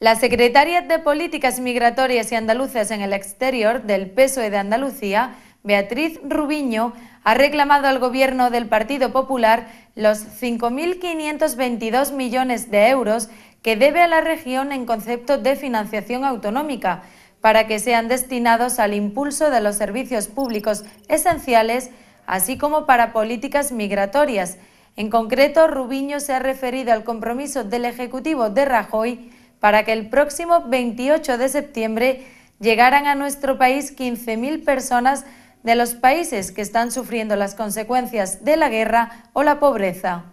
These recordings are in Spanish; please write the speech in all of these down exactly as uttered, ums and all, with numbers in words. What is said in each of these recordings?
Las secretarias de Políticas Migratorias y Andaluzas en el Exterior del P S O E de Andalucía, Beatriz Rubiño, ha reclamado al Gobierno del Partido Popular los cinco mil quinientos veintidós millones de euros que debe a la región en concepto de financiación autonómica, para que sean destinados al impulso de los servicios públicos esenciales, así como para políticas migratorias. En concreto, Rubiño se ha referido al compromiso del Ejecutivo de Rajoy para que el próximo veintiocho de septiembre llegaran a nuestro país quince mil personas de los países que están sufriendo las consecuencias de la guerra o la pobreza.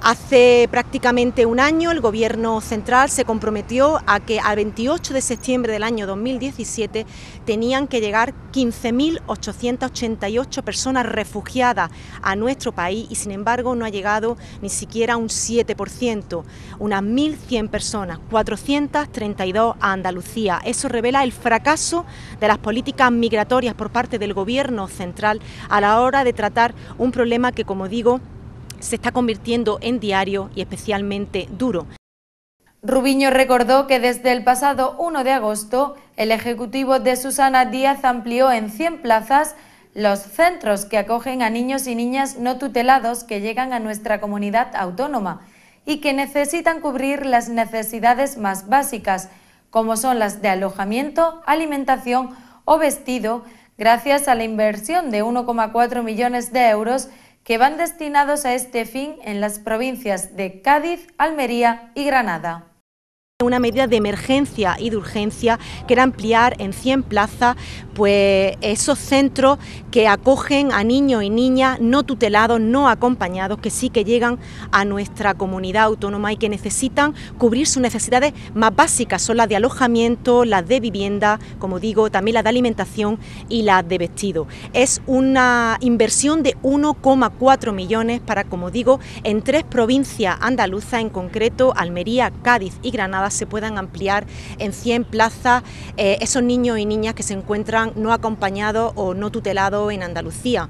Hace prácticamente un año el Gobierno central se comprometió a que al veintiocho de septiembre del año dos mil diecisiete tenían que llegar quince mil ochocientas ochenta y ocho personas refugiadas a nuestro país y sin embargo no ha llegado ni siquiera un siete por ciento, unas mil cien personas, cuatrocientas treinta y dos a Andalucía. Eso revela el fracaso de las políticas migratorias por parte del Gobierno central a la hora de tratar un problema que, como digo, se está convirtiendo en diario y especialmente duro. Rubiño recordó que desde el pasado uno de agosto el Ejecutivo de Susana Díaz amplió en cien plazas los centros que acogen a niños y niñas no tutelados que llegan a nuestra comunidad autónoma y que necesitan cubrir las necesidades más básicas, como son las de alojamiento, alimentación o vestido, gracias a la inversión de uno coma cuatro millones de euros que van destinados a este fin en las provincias de Cádiz, Almería y Granada. Una medida de emergencia y de urgencia que era ampliar en cien plazas pues esos centros que acogen a niños y niñas no tutelados, no acompañados, que sí que llegan a nuestra comunidad autónoma y que necesitan cubrir sus necesidades más básicas, son las de alojamiento, las de vivienda, como digo, también las de alimentación y las de vestido. Es una inversión de uno coma cuatro millones para, como digo, en tres provincias andaluzas, en concreto Almería, Cádiz y Granada, se puedan ampliar en cien plazas eh, esos niños y niñas que se encuentran no acompañados o no tutelados en Andalucía.